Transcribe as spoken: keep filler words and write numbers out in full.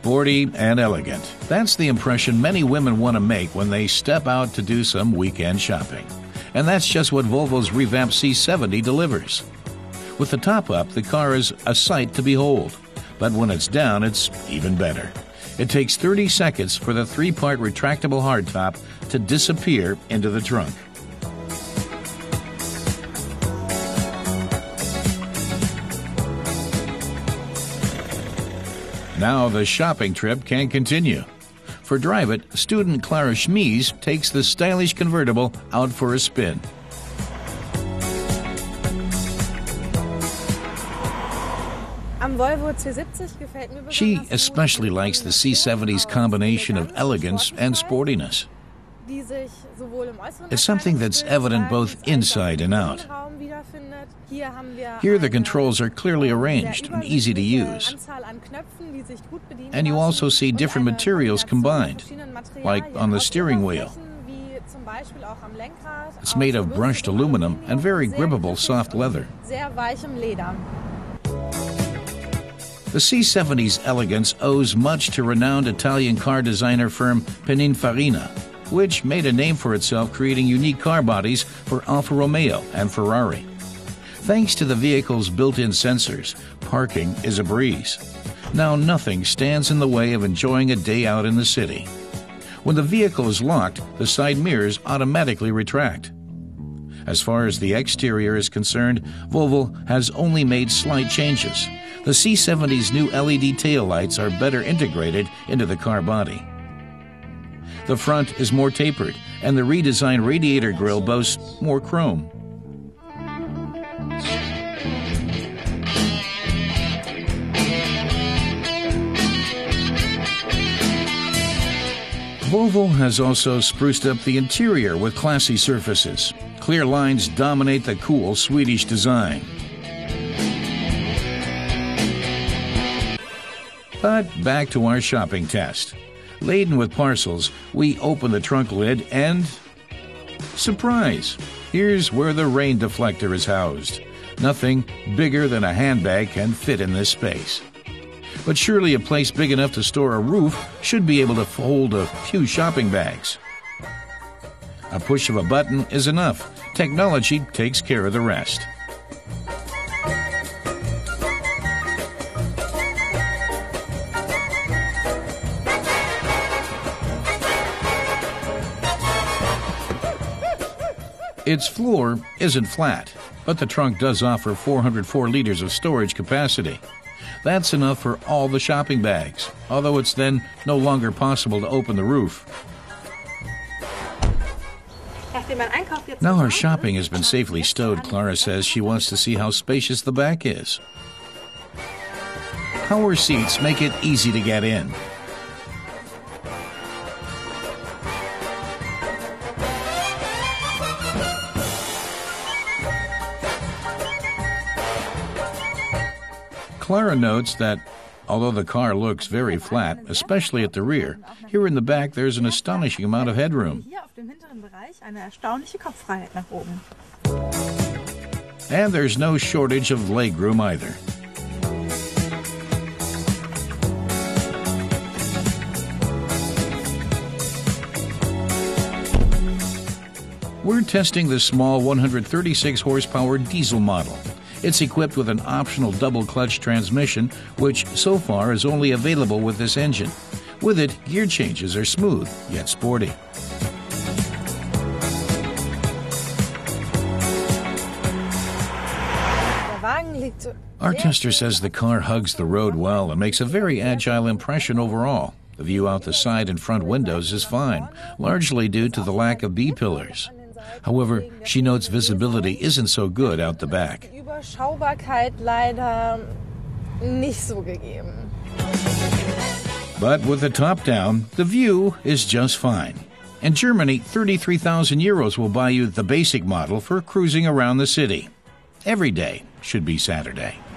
sporty, and elegant. That's the impression many women want to make when they step out to do some weekend shopping. And that's just what Volvo's revamped C seventy delivers. With the top up, the car is a sight to behold. But when it's down, it's even better. It takes thirty seconds for the three-part retractable hardtop to disappear into the trunk. Now the shopping trip can continue. For Drive It, student Clara Schmies takes the stylish convertible out for a spin. She especially likes the C seventy's combination of elegance and sportiness. It's something that's evident both inside and out. Here the controls are clearly arranged and easy to use. And you also see different materials combined, like on the steering wheel. It's made of brushed aluminum and very grippable soft leather. The C seventy's elegance owes much to renowned Italian car designer firm Pininfarina, which made a name for itself creating unique car bodies for Alfa Romeo and Ferrari. Thanks to the vehicle's built-in sensors, parking is a breeze. Now nothing stands in the way of enjoying a day out in the city. When the vehicle is locked, the side mirrors automatically retract. As far as the exterior is concerned, Volvo has only made slight changes. The C seventy's new L E D taillights are better integrated into the car body. The front is more tapered, and the redesigned radiator grille boasts more chrome. Volvo has also spruced up the interior with classy surfaces. Clear lines dominate the cool Swedish design. But back to our shopping test. Laden with parcels, we open the trunk lid and... surprise! Here's where the rain deflector is housed. Nothing bigger than a handbag can fit in this space. But surely a place big enough to store a roof should be able to hold a few shopping bags. A push of a button is enough. Technology takes care of the rest. Its floor isn't flat, but the trunk does offer four hundred four liters of storage capacity. That's enough for all the shopping bags, although it's then no longer possible to open the roof. Now her shopping has been safely stowed, Clara says she wants to see how spacious the back is. Power seats make it easy to get in. Clara notes that although the car looks very flat, especially at the rear, here in the back there's an astonishing amount of headroom. And there's no shortage of legroom either. We're testing the small one hundred thirty-six horsepower diesel model. It's equipped with an optional double-clutch transmission, which so far is only available with this engine. With it, gear changes are smooth, yet sporty. Our tester says the car hugs the road well and makes a very agile impression overall. The view out the side and front windows is fine, largely due to the lack of B-pillars. However, she notes visibility isn't so good out the back. But with the top down, the view is just fine. In Germany, thirty-three thousand euros will buy you the basic model for cruising around the city. Every day should be Saturday.